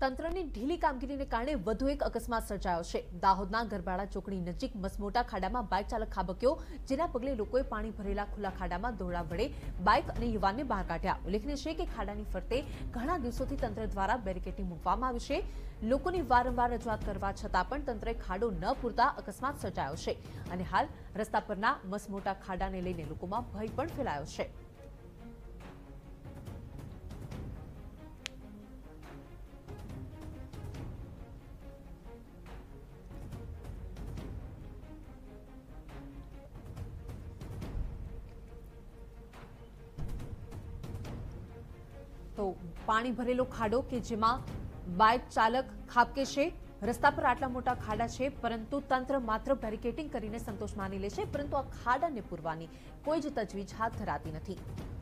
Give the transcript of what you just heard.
તંત્રની ઢીલી કામગીરીને કારણે વધુ એક અકસ્માત સર્જાયો છે। દાહોદના ગરબાડા ચોકડી નજીક મસમોટા ખાડામાં બાઇક ચાલક ખાબક્યો, જેના પગલે લોકોએ પાણી ભરેલા ખુલ્લા ખાડામાં દોરડા વડે બાઇક અને યુવાનને બહાર કાઢ્યા। ઉલ્લેખનીય છે કે ખાડાની ફરતે ઘણા દિવસોથી તંત્ર દ્વારા બેરિકેટિંગ મૂકવામાં આવી છે। લોકોની વારંવાર રજૂઆત કરવા છતાં પણ તંત્રે ખાડો ન પૂરતા અકસ્માત સર્જાયો છે અને હાલ રસ્તા પરના મસમોટા ખાડાને લઈને લોકોમાં ભય પણ ફેલાયો છે। तो पाणी भरेलो खाडो के जेमां बाइक चालक खाबके छे। रस्ता पर आटला मोटा खाडा छे परंतु तंत्र मात्र बेरिकेडिंग करीने संतोष मानी ले छे, परंतु आ खाडाने पूरवानी कोई ज तजवीज हाथ धराती नथी।